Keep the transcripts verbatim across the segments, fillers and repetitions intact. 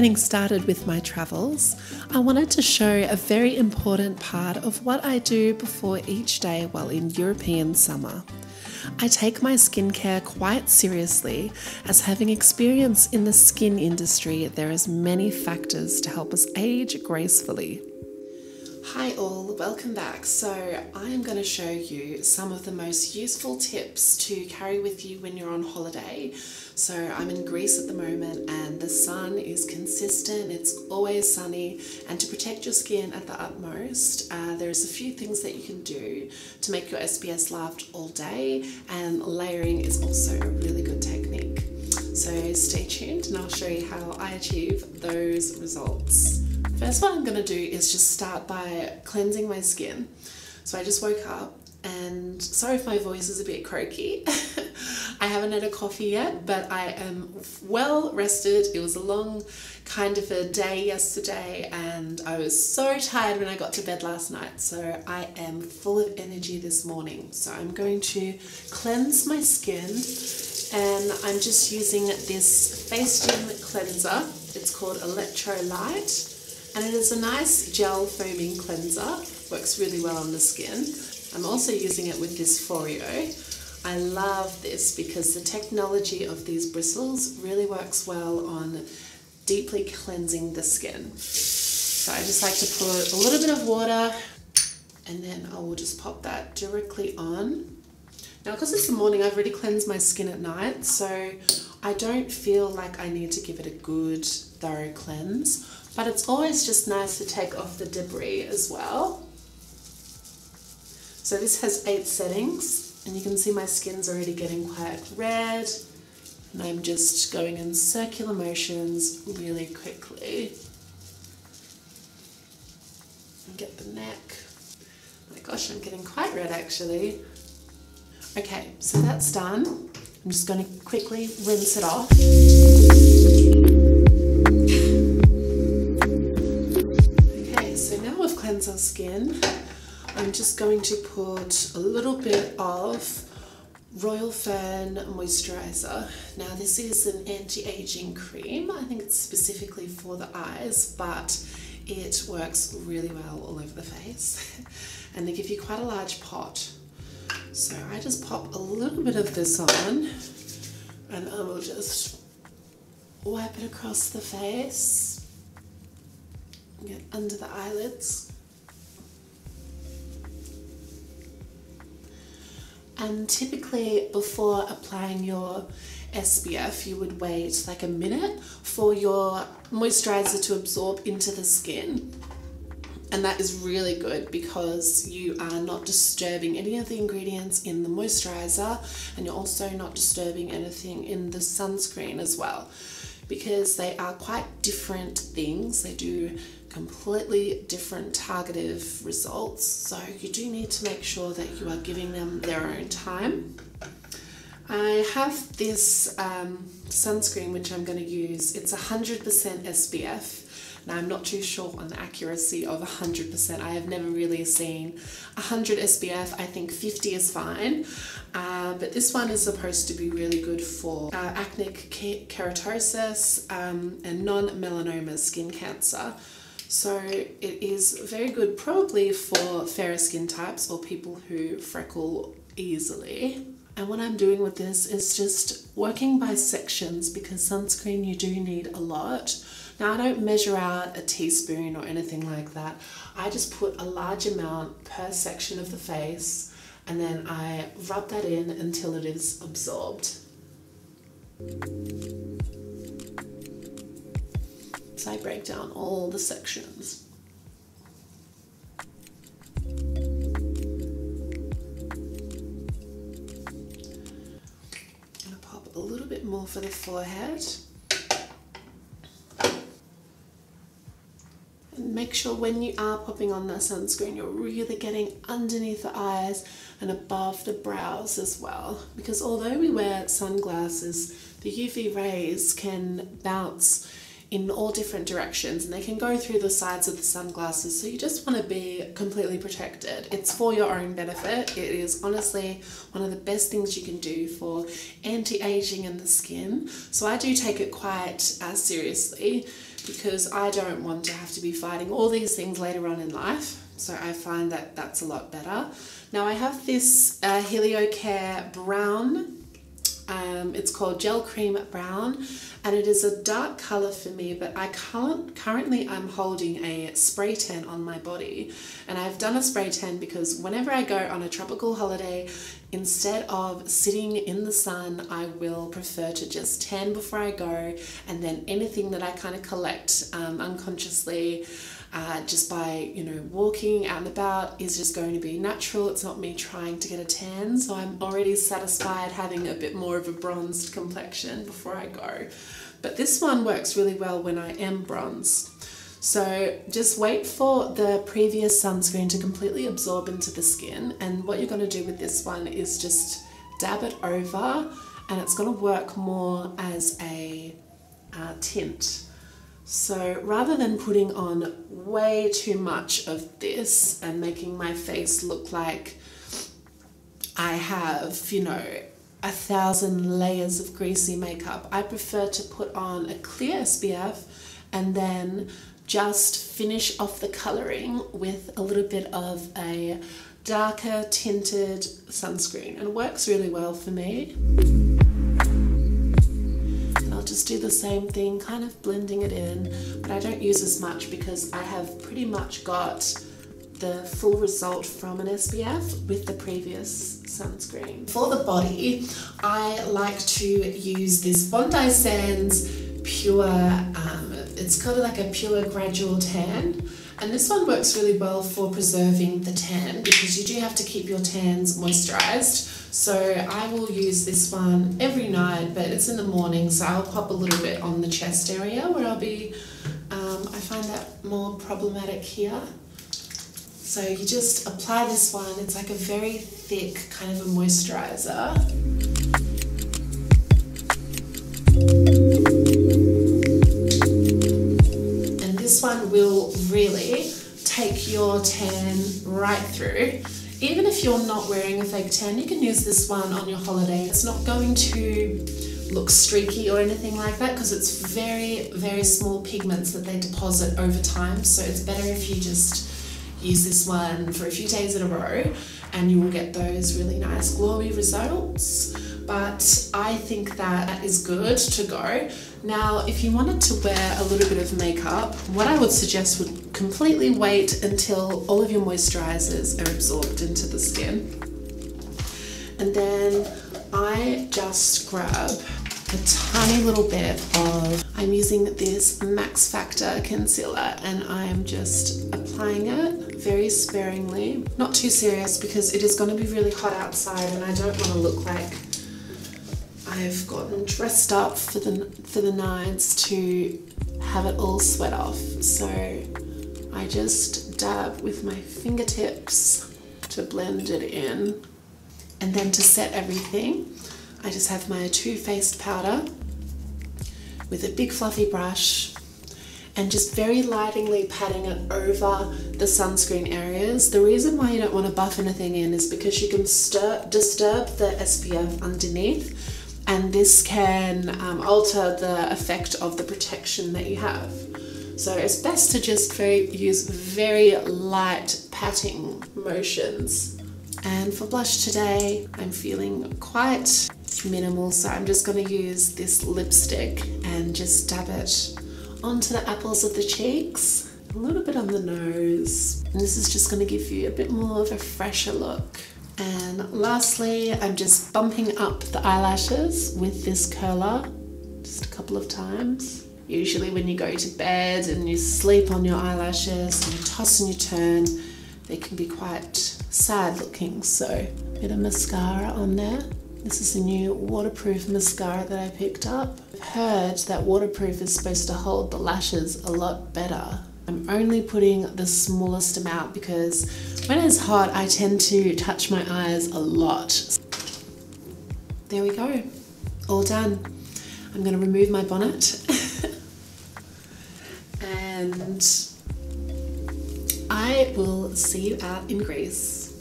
getting started with my travels, I wanted to show a very important part of what I do before each day while in European summer. I take my skincare quite seriously, as having experience in the skin industry, there is many factors to help us age gracefully. Hi all, welcome back. So I am going to show you some of the most useful tips to carry with you when you're on holiday. So I'm in Greece at the moment and the sun is consistent, it's always sunny, and to protect your skin at the utmost, uh, there's a few things that you can do to make your S P F last all day, and layering is also a really good technique. So stay tuned and I'll show you how I achieve those results. First, what I'm going to do is just start by cleansing my skin. So I just woke up and sorry if my voice is a bit croaky. I haven't had a coffee yet, but I am well rested. It was a long kind of a day yesterday and I was so tired when I got to bed last night. So I am full of energy this morning. So I'm going to cleanse my skin and I'm just using this face gym cleanser. It's called Electrolite. And it is a nice gel foaming cleanser, works really well on the skin. I'm also using it with this Foreo. I love this because the technology of these bristles really works well on deeply cleansing the skin. So I just like to put a little bit of water and then I will just pop that directly on. Now, because it's the morning, I've already cleansed my skin at night, so I don't feel like I need to give it a good thorough cleanse. But it's always just nice to take off the debris as well. So this has eight settings and you can see my skin's already getting quite red and I'm just going in circular motions really quickly. And get the neck. Oh my gosh, I'm getting quite red actually. Okay, so that's done. I'm just going to quickly rinse it off. Our skin, I'm just going to put a little bit of Royal Fern moisturizer. Now this is an anti-aging cream, I think it's specifically for the eyes, but it works really well all over the face and they give you quite a large pot. So I just pop a little bit of this on and I will just wipe it across the face, get under the eyelids. And typically before applying your S P F, you would wait like a minute for your moisturizer to absorb into the skin. And that is really good because you are not disturbing any of the ingredients in the moisturizer and you're also not disturbing anything in the sunscreen as well, because they are quite different things. They do completely different targeted results. So you do need to make sure that you are giving them their own time. I have this um, sunscreen, which I'm gonna use. It's one hundred percent S P F. Now I'm not too sure on the accuracy of one hundred percent. I have never really seen one hundred S P F. I think fifty is fine. Uh, but this one is supposed to be really good for uh, acneic keratosis um, and non-melanoma skin cancer. So it is very good probably for fairer skin types or people who freckle easily. And what I'm doing with this is just working by sections, because sunscreen you do need a lot. Now I don't measure out a teaspoon or anything like that. I just put a large amount per section of the face and then I rub that in until it is absorbed. So I break down all the sections. More for the forehead, and make sure when you are popping on that sunscreen you're really getting underneath the eyes and above the brows as well, because although we wear sunglasses, the U V rays can bounce in all different directions and they can go through the sides of the sunglasses, so you just want to be completely protected. It's for your own benefit. It is honestly one of the best things you can do for anti-aging in the skin, so I do take it quite uh, seriously. because I don't want to have to be fighting all these things later on in life. So I find that that's a lot better. Now I have this uh, Heliocare brown. Um, it's called Gel Cream Brown, and it is a dark color for me, but I can't, currently I'm holding a spray tan on my body, and I've done a spray tan because whenever I go on a tropical holiday, instead of sitting in the sun, I will prefer to just tan before I go, and then anything that I kind of collect um, unconsciously Uh, just by, you know, walking out and about is just going to be natural. It's not me trying to get a tan, so I'm already satisfied having a bit more of a bronzed complexion before I go. But this one works really well when I am bronzed. So just wait for the previous sunscreen to completely absorb into the skin, and what you're going to do with this one is just dab it over, and it's going to work more as a uh, tint. So rather than putting on way too much of this and making my face look like I have, you know, a thousand layers of greasy makeup, I prefer to put on a clear S P F and then just finish off the colouring with a little bit of a darker tinted sunscreen. And it works really well for me. Just do the same thing, kind of blending it in, but I don't use as much because I have pretty much got the full result from an S P F with the previous sunscreen. For the body, I like to use this Bondi Sands Pure, um, it's kind of like a pure gradual tan, and this one works really well for preserving the tan because you do have to keep your tans moisturized. So I will use this one every night, but it's in the morning, so I'll pop a little bit on the chest area where I'll be, um, I find that more problematic here. So you just apply this one, it's like a very thick kind of a moisturizer. And this one will really take your tan right through. Even if you're not wearing a fake tan, you can use this one on your holiday. It's not going to look streaky or anything like that because it's very, very small pigments that they deposit over time. So it's better if you just use this one for a few days in a row and you will get those really nice glowy results. But I think that that is good to go. Now, if you wanted to wear a little bit of makeup, what I would suggest would completely wait until all of your moisturizers are absorbed into the skin. And then I just grab a tiny little bit of, I'm using this Max Factor concealer, and I'm just applying it very sparingly. Not too serious because it is going to be really hot outside and I don't want to look like I've gotten dressed up for the, for the nights to have it all sweat off. So I just dab with my fingertips to blend it in. And then to set everything, I just have my Too Faced powder with a big fluffy brush and just very lightly patting it over the sunscreen areas. The reason why you don't want to buff anything in is because you can stir, disturb the S P F underneath, and this can um, alter the effect of the protection that you have. So it's best to just very, use very light patting motions. And for blush today, I'm feeling quite minimal, so I'm just gonna use this lipstick and just dab it onto the apples of the cheeks, a little bit on the nose. And this is just gonna give you a bit more of a fresher look. And lastly, I'm just bumping up the eyelashes with this curler, just a couple of times. Usually when you go to bed and you sleep on your eyelashes and you toss and you turn, they can be quite sad looking. So a bit of mascara on there. This is a new waterproof mascara that I picked up. I've heard that waterproof is supposed to hold the lashes a lot better. I'm only putting the smallest amount because when it's hot, I tend to touch my eyes a lot. There we go, all done. I'm gonna remove my bonnet and I will see you out in Greece.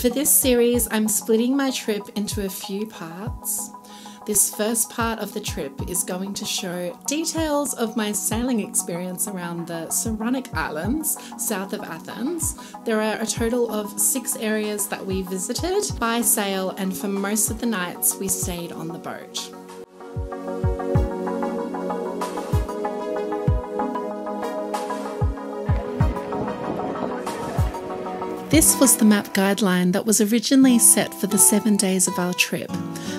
For this series, I'm splitting my trip into a few parts. This first part of the trip is going to show details of my sailing experience around the Saronic Islands, south of Athens. There are a total of six areas that we visited by sail, and for most of the nights we stayed on the boat. This was the map guideline that was originally set for the seven days of our trip,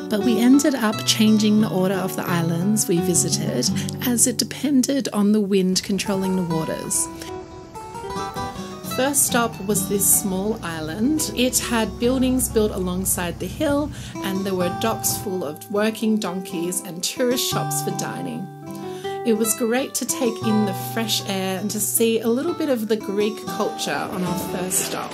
but we ended up changing the order of the islands we visited as it depended on the wind controlling the waters. First stop was this small island. It had buildings built alongside the hill, and there were docks full of working donkeys and tourist shops for dining. It was great to take in the fresh air and to see a little bit of the Greek culture on our first stop.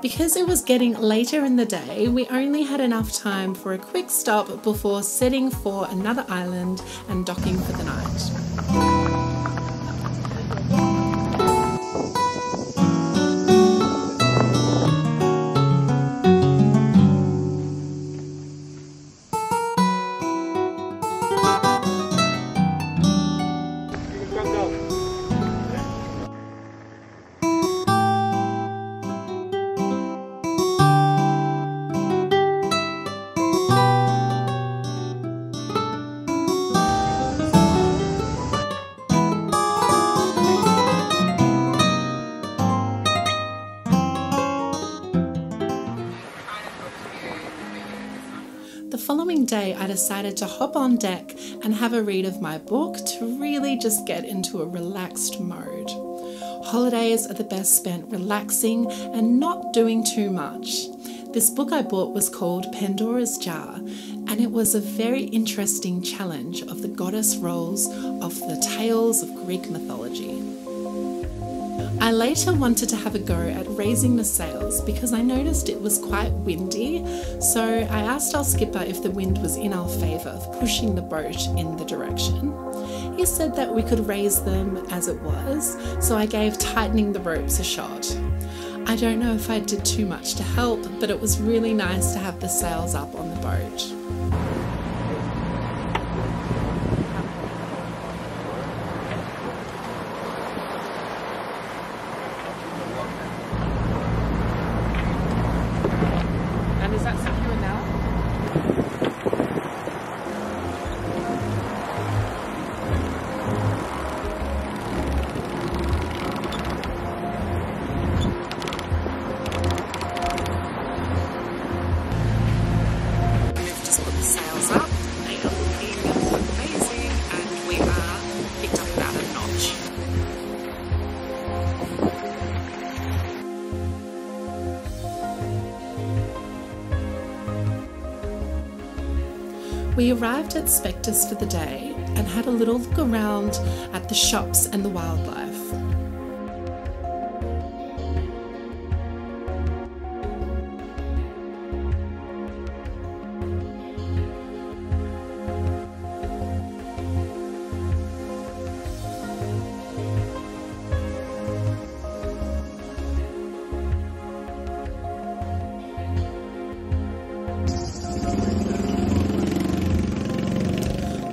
Because it was getting later in the day, we only had enough time for a quick stop before setting for another island and docking for the night. The following day, I decided to hop on deck and have a read of my book to really just get into a relaxed mode. Holidays are the best spent relaxing and not doing too much. This book I bought was called Pandora's Jar, and it was a very interesting challenge of the goddess roles of the tales of Greek mythology. I later wanted to have a go at raising the sails because I noticed it was quite windy, so I asked our skipper if the wind was in our favour of pushing the boat in the direction. He said that we could raise them as it was, so I gave tightening the ropes a shot. I don't know if I did too much to help, but it was really nice to have the sails up on the boat. We arrived at Spetses for the day and had a little look around at the shops and the wildlife.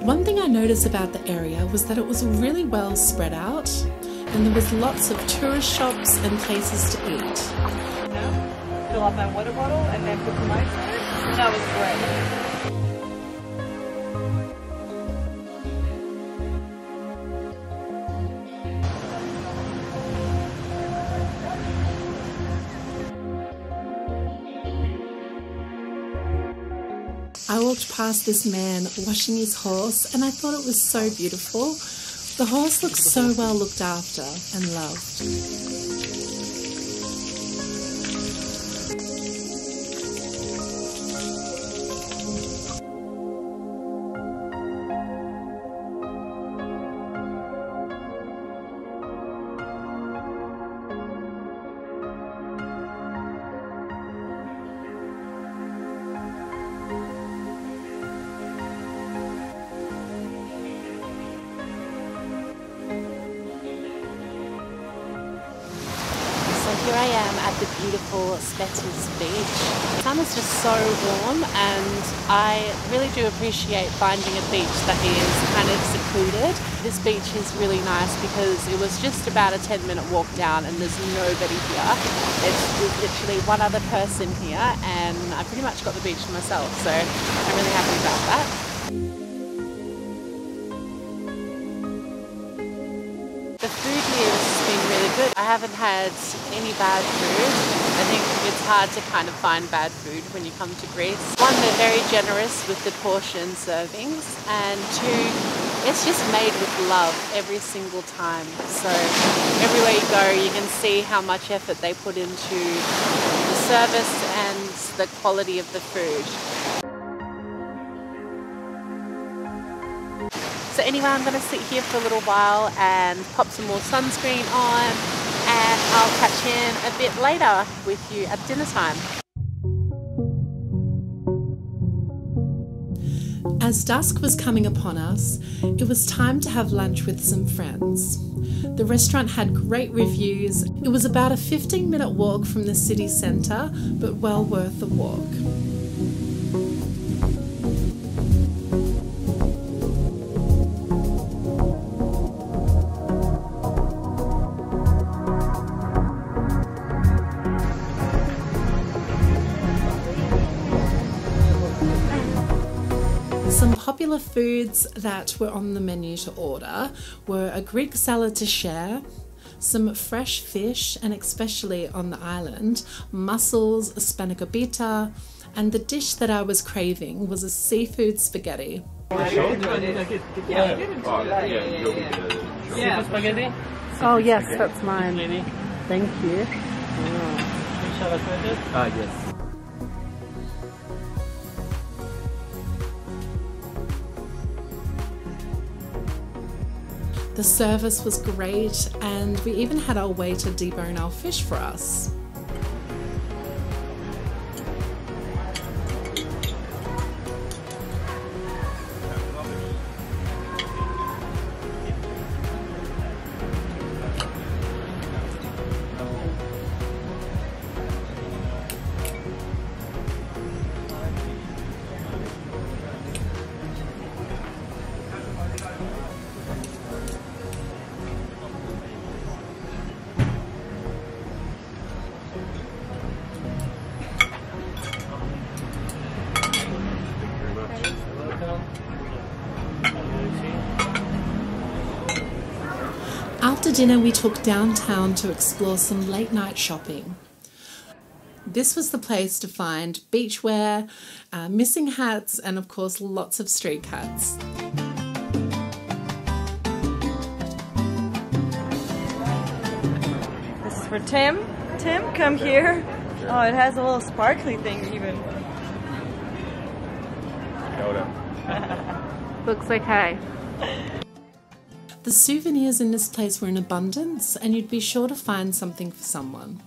One thing I noticed about the area was that it was really well spread out, and there was lots of tourist shops and places to eat. You know, fill up that water bottle and then put the lights on it. That was great. I walked past this man washing his horse, and I thought it was so beautiful. The horse looked so well looked after and loved. of the beautiful Spetses beach. The sun is just so warm, and I really do appreciate finding a beach that is kind of secluded. This beach is really nice because it was just about a ten minute walk down and there's nobody here. It's, there's literally one other person here, and I pretty much got the beach to myself, so I'm really happy about that. The food here has been really good. I haven't had any bad food. I think it's hard to kind of find bad food when you come to Greece. One, they're very generous with the portion servings, and two, it's just made with love every single time. So everywhere you go, you can see how much effort they put into the service and the quality of the food. So anyway, I'm going to sit here for a little while and pop some more sunscreen on, and I'll catch in a bit later with you at dinner time. As dusk was coming upon us, it was time to have lunch with some friends. The restaurant had great reviews. It was about a fifteen minute walk from the city centre, but well worth the walk. Some popular foods that were on the menu to order were a Greek salad to share, some fresh fish, and especially on the island, mussels, spanakopita, and the dish that I was craving was a seafood spaghetti. Oh yes, that's mine. Thank you. Ah, yes. The service was great, and we even had our waiter debone our fish for us. After dinner, we took downtown to explore some late night shopping. This was the place to find beachwear, uh, missing hats, and of course lots of street hats. This is for Tim. Tim, come here. Oh, it has a little sparkly thing even. Looks okay. The souvenirs in this place were in abundance, and you'd be sure to find something for someone.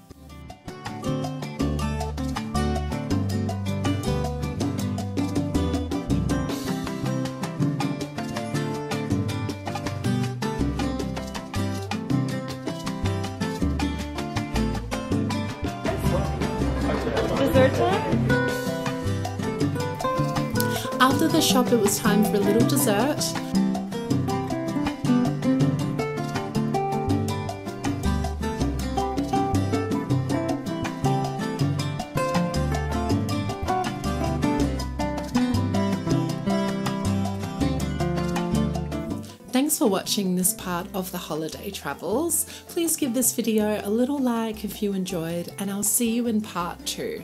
Dessert time? After the shop, it was time for a little dessert. Thanks for watching this part of the holiday travels. Please give this video a little like if you enjoyed, and I'll see you in part two.